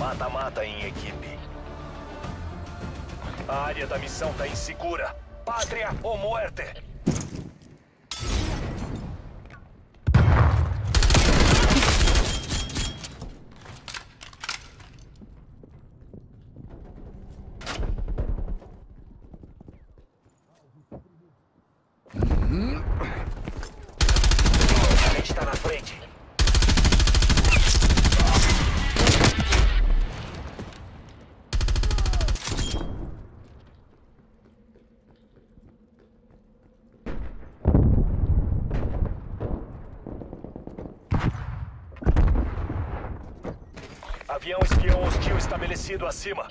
Mata-mata em equipe. A área da missão tá insegura. Pátria ou morte? A gente tá na frente. Avião espião hostil estabelecido acima.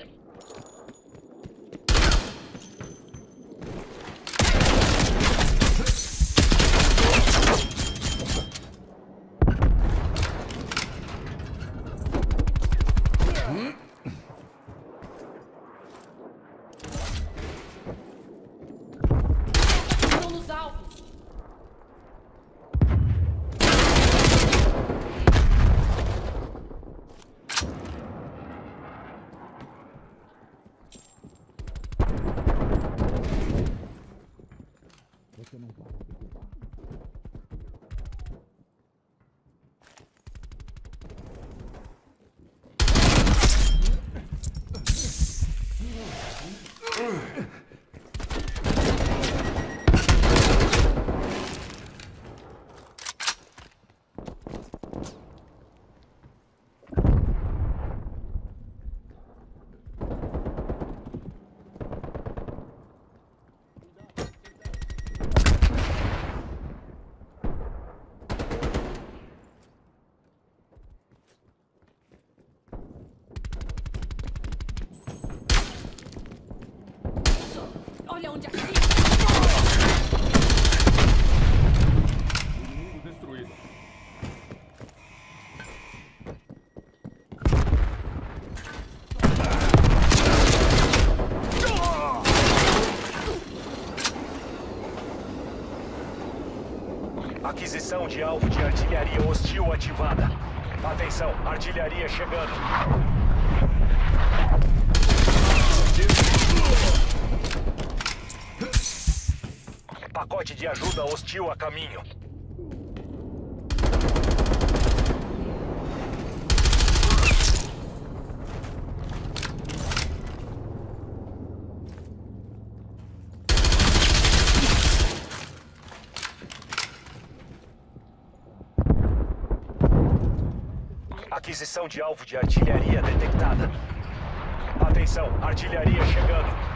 Aquisição de alvo de artilharia hostil ativada. Atenção, artilharia chegando. Pacote de ajuda hostil a caminho. Aquisição de alvo de artilharia detectada. Atenção, artilharia chegando.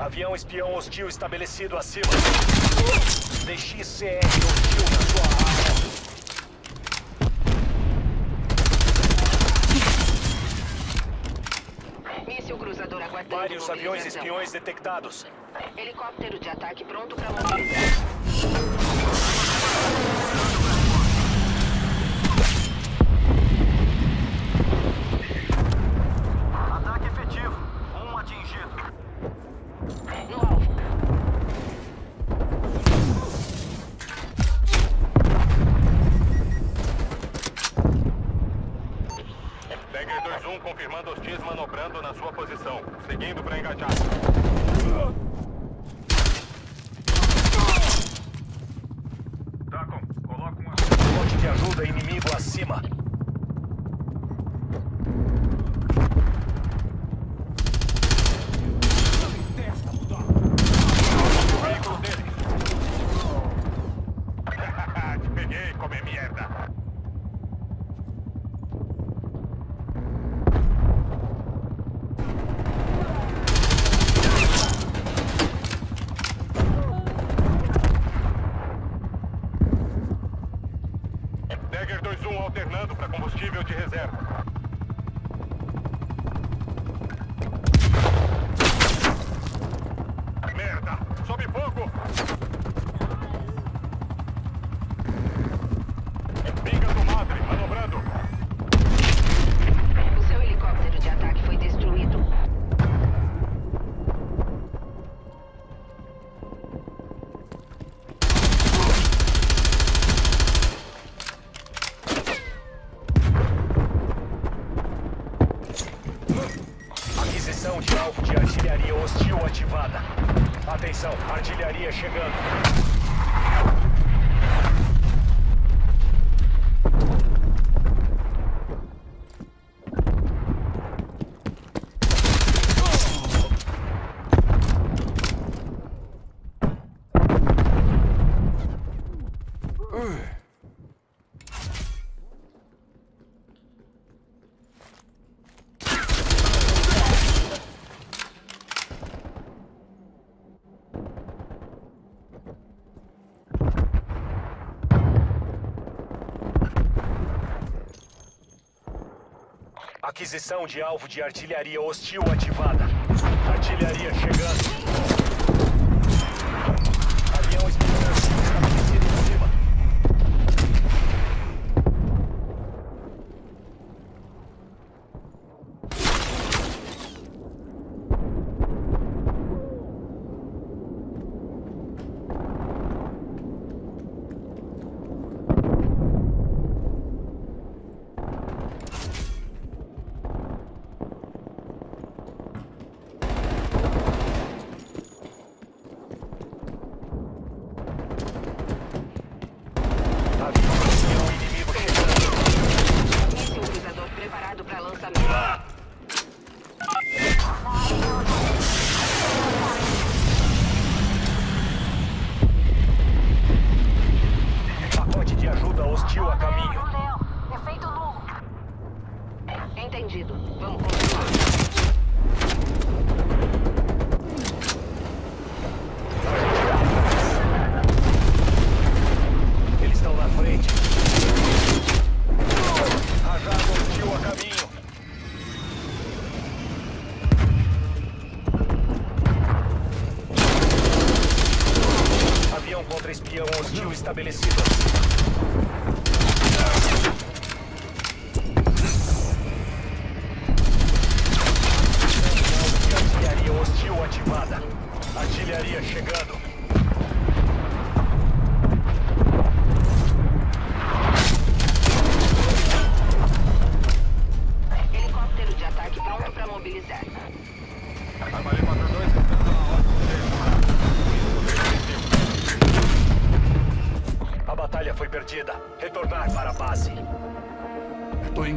Avião espião hostil estabelecido acima. DXCR hostil na sua área. Míssil cruzador aguardando. Vários aviões espiões detectados. Helicóptero de ataque pronto para mobilizar. Dagger 2-1 confirmando hostis manobrando na sua posição. Seguindo para engajar. Dacon, coloca uma ponte de ajuda inimigo acima. Aquisição de alvo de artilharia hostil ativada. Artilharia chegando. Avião espionagem estabelecido em cima.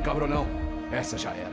Cabronão, essa já era.